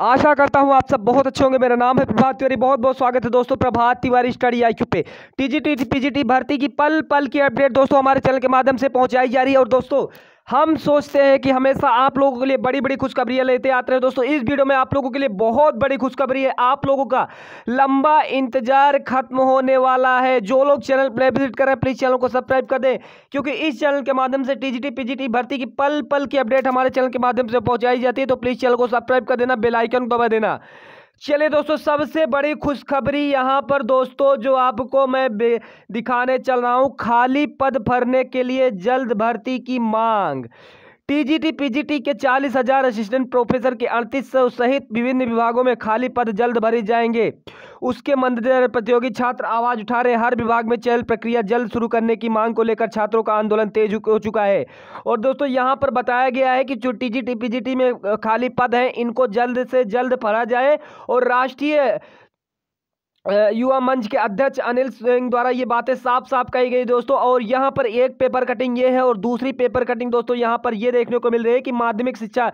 आशा करता हूं आप सब बहुत अच्छे होंगे। मेरा नाम है प्रभात तिवारी, बहुत बहुत स्वागत है दोस्तों प्रभात तिवारी स्टडी आईक्यू पे। टीजीटी पीजीटी भर्ती की पल पल की अपडेट दोस्तों हमारे चैनल के माध्यम से पहुंचाई जा रही है। और दोस्तों हम सोचते हैं कि हमेशा आप लोगों के लिए बड़ी बड़ी खुशखबरियां लेते आते हैं। दोस्तों इस वीडियो में आप लोगों के लिए बहुत बड़ी खुशखबरी है, आप लोगों का लंबा इंतजार खत्म होने वाला है। जो लोग चैनल पर विजिट कर रहे हैं प्लीज़ चैनल को सब्सक्राइब कर दें, क्योंकि इस चैनल के माध्यम से टीजीटी पीजीटी भर्ती की पल पल की अपडेट हमारे चैनल के माध्यम से पहुंचाई जाती है। तो प्लीज़ चैनल को सब्सक्राइब कर देना, बेल आइकन दबा देना। चलिए दोस्तों, सबसे बड़ी खुशखबरी यहाँ पर दोस्तों जो आपको मैं दिखाने चल रहा हूँ, खाली पद भरने के लिए जल्द भर्ती की मांग। टीजीटी पीजीटी के 40,000 असिस्टेंट प्रोफेसर के 3800 सहित विभिन्न विभागों में खाली पद जल्द भरे जाएंगे। उसके मद्देनजर प्रतियोगी छात्र आवाज उठा रहे। हर विभाग में चयन प्रक्रिया जल्द शुरू करने की मांग को लेकर छात्रों का आंदोलन तेज हो चुका है। और दोस्तों यहाँ पर बताया गया है कि जो टीजीटी पीजीटी में खाली पद हैं इनको जल्द से जल्द भरा जाए। और राष्ट्रीय युवा मंच के अध्यक्ष अनिल स्वयं द्वारा ये बातें साफ साफ कही गई दोस्तों। और यहाँ पर एक पेपर कटिंग ये है और दूसरी पेपर कटिंग दोस्तों यहाँ पर ये देखने को मिल रही है कि माध्यमिक शिक्षा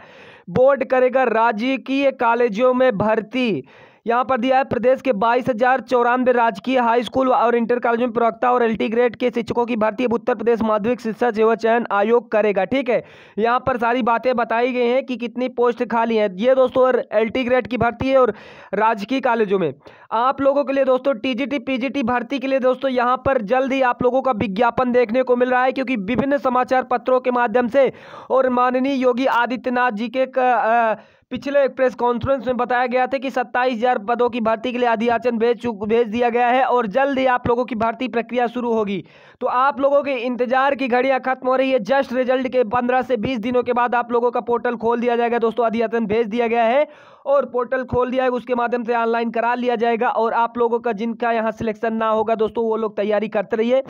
बोर्ड करेगा राजकीय कॉलेजों में भर्ती। यहाँ पर दिया है प्रदेश के 22,094 राजकीय हाई स्कूल और इंटर कॉलेज में प्रवक्ता और एलटी ग्रेड के शिक्षकों की भर्ती अब उत्तर प्रदेश माध्यमिक शिक्षा सेवा चयन आयोग करेगा। ठीक है, यहाँ पर सारी बातें बताई गई हैं कि कितनी पोस्ट खाली हैं। ये दोस्तों एलटी ग्रेड की भर्ती है और राजकीय कॉलेजों में आप लोगों के लिए दोस्तों टीजीटी पीजीटी भर्ती के लिए दोस्तों यहाँ पर जल्द ही आप लोगों का विज्ञापन देखने को मिल रहा है, क्योंकि विभिन्न समाचार पत्रों के माध्यम से और माननीय योगी आदित्यनाथ जी के पिछले एक प्रेस कॉन्फ्रेंस में बताया गया था कि 27,000 पदों की भर्ती के लिए अधियाचन भेज दिया गया है और जल्द ही आप लोगों की भर्ती प्रक्रिया शुरू होगी। तो आप लोगों के इंतजार की घड़ियां खत्म हो रही है। जस्ट रिजल्ट के 15 से 20 दिनों के बाद आप लोगों का पोर्टल खोल दिया जाएगा दोस्तों। अधियाचन भेज दिया गया है और पोर्टल खोल दिया है, उसके माध्यम से ऑनलाइन करा लिया जाएगा। और आप लोगों का जिनका यहाँ सिलेक्शन ना होगा दोस्तों वो लोग तैयारी करते रहिए।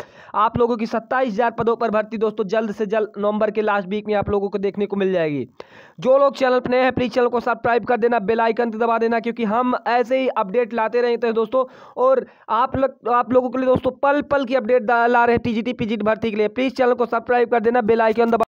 आप लोगों की 27,000 पदों पर भर्ती दोस्तों जल्द से जल्द नवंबर के लास्ट वीक में आप लोगों को देखने को मिल जाएगी। जो लोग चैनल पर नए हैं प्लीज को सब्सक्राइब कर देना, बेल आइकन दबा देना, क्योंकि हम ऐसे ही अपडेट लाते रहते हैं दोस्तों। और आप लोगों के लिए दोस्तों पल पल की अपडेट ला रहे हैं टीजीटी पीजीटी भर्ती के लिए। प्लीज चैनल को सब्सक्राइब कर देना, बेल आइकन दबा